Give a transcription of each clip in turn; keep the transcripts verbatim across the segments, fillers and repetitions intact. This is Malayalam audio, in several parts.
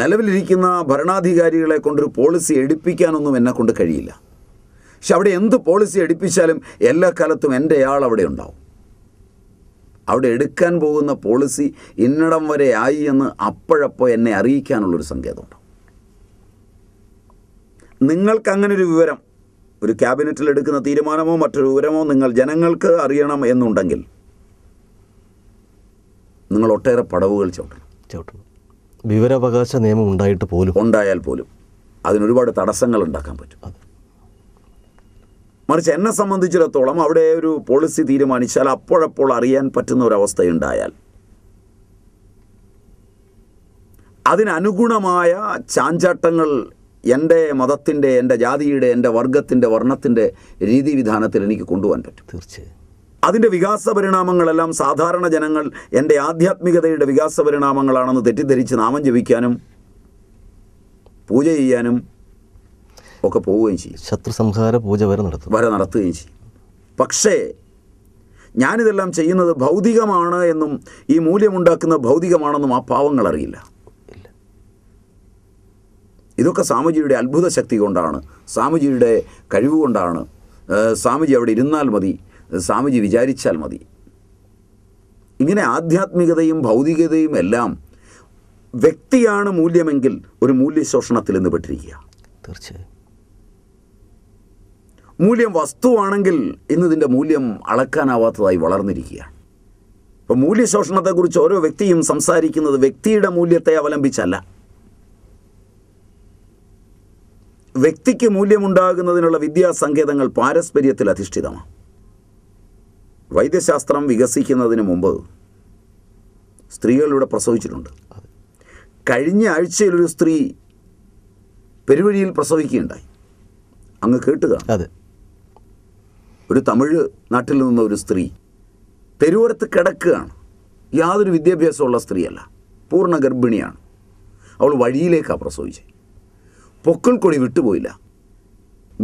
നിലവിലിരിക്കുന്ന ഭരണാധികാരികളെ കൊണ്ടൊരു പോളിസി എടുപ്പിക്കാനൊന്നും എന്നെ കൊണ്ട് കഴിയില്ല. പക്ഷെ അവിടെ എന്ത് പോളിസി എടുപ്പിച്ചാലും എല്ലാ കാലത്തും എൻ്റെ ആൾ അവിടെ ഉണ്ടാവും. അവിടെ എടുക്കാൻ പോകുന്ന പോളിസി ഇന്നിടം വരെ ആയി എന്ന് അപ്പോഴപ്പോൾ എന്നെ അറിയിക്കാനുള്ളൊരു സങ്കേതമുണ്ടാവും. നിങ്ങൾക്കങ്ങനൊരു വിവരം, ഒരു ക്യാബിനറ്റിൽ എടുക്കുന്ന തീരുമാനമോ മറ്റൊരു വിവരമോ നിങ്ങൾ ജനങ്ങൾക്ക് അറിയണം എന്നുണ്ടെങ്കിൽ നിങ്ങൾ ഒട്ടേറെ പടവുകൾ ചവിട്ടണം ചവിട്ടണം വിവരാവകാശ നിയമം ഉണ്ടായിട്ട് പോലും ഉണ്ടായാൽ പോലും അതിനൊരുപാട് തടസ്സങ്ങൾ ഉണ്ടാക്കാൻ പറ്റും. മറിച്ച് എന്നെ സംബന്ധിച്ചിടത്തോളം അവിടെ ഒരു പോളിസി തീരുമാനിച്ചാൽ അപ്പോഴപ്പോൾ അറിയാൻ പറ്റുന്ന ഒരവസ്ഥയുണ്ടായാൽ അതിനനുഗുണമായ ചാഞ്ചാട്ടങ്ങൾ എൻ്റെ മതത്തിൻ്റെ, എൻ്റെ ജാതിയുടെ, എൻ്റെ വർഗത്തിൻ്റെ, വർണ്ണത്തിൻ്റെ രീതിവിധാനത്തിൽ എനിക്ക് കൊണ്ടുപോകാൻ പറ്റും. തീർച്ചയായും അതിൻ്റെ വികാസ പരിണാമങ്ങളെല്ലാം സാധാരണ ജനങ്ങൾ എൻ്റെ ആധ്യാത്മികതയുടെ വികാസ പരിണാമങ്ങളാണെന്ന് തെറ്റിദ്ധരിച്ച് നാമം ജപിക്കാനും പൂജ ചെയ്യാനും ഒക്കെ പോവുകയും ചെയ്യും. ശത്രു സംഹാര പൂജ വരെ നടത്തും വരെ നടത്തുകയും ചെയ്യും. പക്ഷേ ഞാനിതെല്ലാം ചെയ്യുന്നത് ഭൗതികമാണ് എന്നും ഈ മൂല്യമുണ്ടാക്കുന്നത് ഭൗതികമാണെന്നും ആ പാവങ്ങൾ അറിയില്ല. ഇതൊക്കെ സ്വാമിജിയുടെ അത്ഭുത ശക്തി കൊണ്ടാണ്, സ്വാമിജിയുടെ കഴിവ് കൊണ്ടാണ്. സ്വാമിജി അവിടെ ഇരുന്നാൽ മതി, സ്വാമിജി വിചാരിച്ചാൽ മതി. ഇങ്ങനെ ആധ്യാത്മികതയും ഭൗതികതയും എല്ലാം വ്യക്തിയാണ് മൂല്യമെങ്കിൽ ഒരു മൂല്യശോഷണത്തിൽ നിന്ന് പെട്ടിരിക്കുക. തീർച്ചയായും മൂല്യം വസ്തുവാണെങ്കിൽ ഇന്ന് ഇതിൻ്റെ മൂല്യം അളക്കാനാവാത്തതായി വളർന്നിരിക്കുകയാണ്. അപ്പോൾ മൂല്യശോഷണത്തെക്കുറിച്ച് ഓരോ വ്യക്തിയും സംസാരിക്കുന്നത് വ്യക്തിയുടെ മൂല്യത്തെ അവലംബിച്ചല്ല. വ്യക്തിക്ക് മൂല്യമുണ്ടാകുന്നതിനുള്ള വിദ്യാസങ്കേതങ്ങൾ പാരസ്പര്യത്തിൽ അധിഷ്ഠിതമാണ്. വൈദ്യശാസ്ത്രം വികസിക്കുന്നതിന് മുമ്പ് സ്ത്രീകളിവിടെ പ്രസവിച്ചിട്ടുണ്ട്. കഴിഞ്ഞ ആഴ്ചയിലൊരു സ്ത്രീ പെരുവഴിയിൽ പ്രസവിക്കുകയുണ്ടായി. അങ്ങ് കേട്ടുക, അതെ, ഒരു തമിഴ് നാട്ടിൽ നിന്ന ഒരു സ്ത്രീ പെരുവരത്ത് കിടക്കുകയാണ്. യാതൊരു വിദ്യാഭ്യാസമുള്ള സ്ത്രീയല്ല, പൂർണ്ണ ഗർഭിണിയാണ്. അവൾ വഴിയിലേക്കാണ് പ്രസവിച്ചത്. പൊക്കിൾക്കൊടി വിട്ടുപോയില്ല.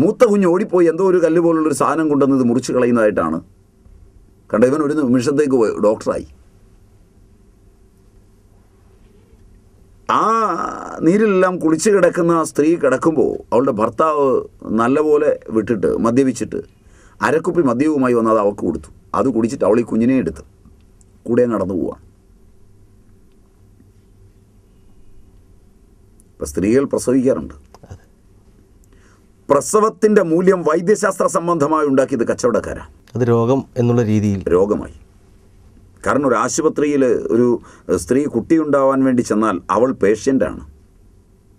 മൂത്ത കുഞ്ഞ് ഓടിപ്പോയി എന്തോ ഒരു കല്ല് പോലുള്ളൊരു സാധനം കൊണ്ടുവന്നത് മുറിച്ച് കളയുന്നതായിട്ടാണ് കണ്ട. ഇവൻ ഒരു നിമിഷത്തേക്ക് പോയി ഡോക്ടറായി. ആ നീരിലെല്ലാം കുളിച്ച് കിടക്കുന്ന സ്ത്രീ കിടക്കുമ്പോൾ അവളുടെ ഭർത്താവ് നല്ലപോലെ വിട്ടിട്ട് മദ്യപിച്ചിട്ട് അരക്കുപ്പി മദ്യവുമായി വന്ന് അത് അവൾക്ക് കൊടുത്തു. അത് കുടിച്ചിട്ട് അവൾ ഈ കുഞ്ഞിനെ എടുത്ത് കൂടെ നടന്നു പോവാണ്. ഇപ്പം സ്ത്രീകൾ പ്രസവിക്കാറുണ്ട്. പ്രസവത്തിൻ്റെ മൂല്യം വൈദ്യശാസ്ത്ര സംബന്ധമായി ഉണ്ടാക്കിയത് കച്ചവടക്കാരാണ്. അത് രോഗം എന്നുള്ള രീതിയിൽ രോഗമായി. കാരണം ഒരു ആശുപത്രിയിൽ ഒരു സ്ത്രീ കുട്ടിയുണ്ടാവാൻ വേണ്ടി ചെന്നാൽ അവൾ പേഷ്യൻ്റാണ്,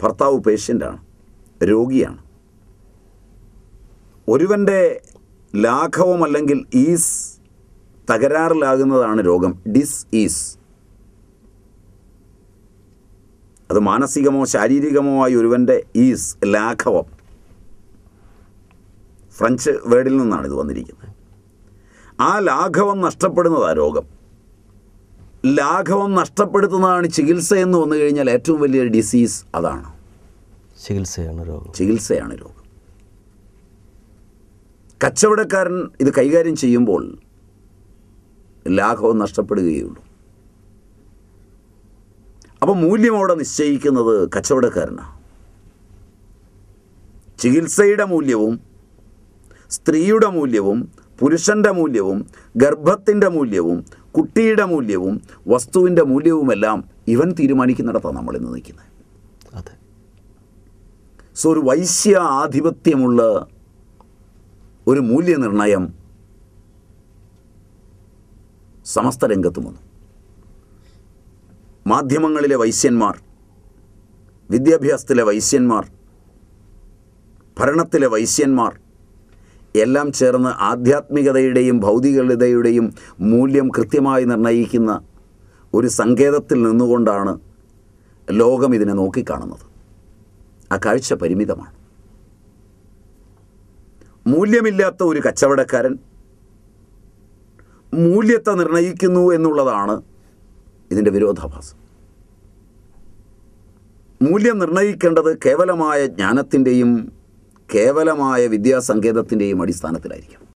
ഭർത്താവ് പേഷ്യൻ്റാണ്, രോഗിയാണ്. ഒരുവൻ്റെ ലാഘവം അല്ലെങ്കിൽ ഈസ് തകരാറിലാകുന്നതാണ് രോഗം, ഡിസ് ഈസ്. അത് മാനസികമോ ശാരീരികമോ ആയി ഒരുവൻ്റെ ഈസ് ലാഘവം, ഫ്രഞ്ച് വേർഡിൽ നിന്നാണ് ഇത് വന്നിരിക്കുന്നത്. ആ ലാഘവം നഷ്ടപ്പെടുന്നതാണ് രോഗം. ലാഘവം നഷ്ടപ്പെടുത്തുന്നതാണ് ചികിത്സ എന്ന് വന്നു കഴിഞ്ഞാൽ ഏറ്റവും വലിയ ഡിസീസ് അതാണ്. ചികിത്സയാണ് രോഗം ചികിത്സയാണ് രോഗം കച്ചവടക്കാരൻ ഇത് കൈകാര്യം ചെയ്യുമ്പോൾ ലാഘവം നഷ്ടപ്പെടുകയുള്ളൂ. അപ്പോൾ മൂല്യം അവിടെ നിശ്ചയിക്കുന്നത് കച്ചവടക്കാരനാണ്. ചികിത്സയുടെ മൂല്യവും സ്ത്രീയുടെ മൂല്യവും പുരുഷൻ്റെ മൂല്യവും ഗർഭത്തിൻ്റെ മൂല്യവും കുട്ടിയുടെ മൂല്യവും വസ്തുവിൻ്റെ മൂല്യവുമെല്ലാം ഇവൻ തീരുമാനിക്കുന്നിടത്താണ് നമ്മളിന്ന് നിൽക്കുന്നത്. അതെ. സോ ഒരു വൈശ്യ ആധിപത്യമുള്ള ഒരു മൂല്യനിർണയം സമസ്ത രംഗത്തും വന്നു. മാധ്യമങ്ങളിലെ വൈശ്യന്മാർ, വിദ്യാഭ്യാസത്തിലെ വൈശ്യന്മാർ, ഭരണത്തിലെ വൈശ്യന്മാർ എല്ലാം ചേർന്ന് ആധ്യാത്മികതയുടെയും ഭൗതികതയുടെയും മൂല്യം കൃത്യമായി നിർണ്ണയിക്കുന്ന ഒരു സങ്കേതത്തിൽ നിന്നുകൊണ്ടാണ് ലോകം ഇതിനെ നോക്കിക്കാണുന്നത്. ആ കാഴ്ച പരിമിതമാണ്. മൂല്യമില്ലാത്ത ഒരു കച്ചവടക്കാരൻ മൂല്യത്തെ നിർണ്ണയിക്കുന്നു എന്നുള്ളതാണ് ഇതിൻ്റെ വിരോധാഭാസം. മൂല്യം നിർണ്ണയിക്കേണ്ടത് കേവലമായ ജ്ഞാനത്തിൻ്റെയും കേവലമായ വിദ്യാസങ്കേതത്തിൻ്റെയും അടിസ്ഥാനത്തിലായിരിക്കും.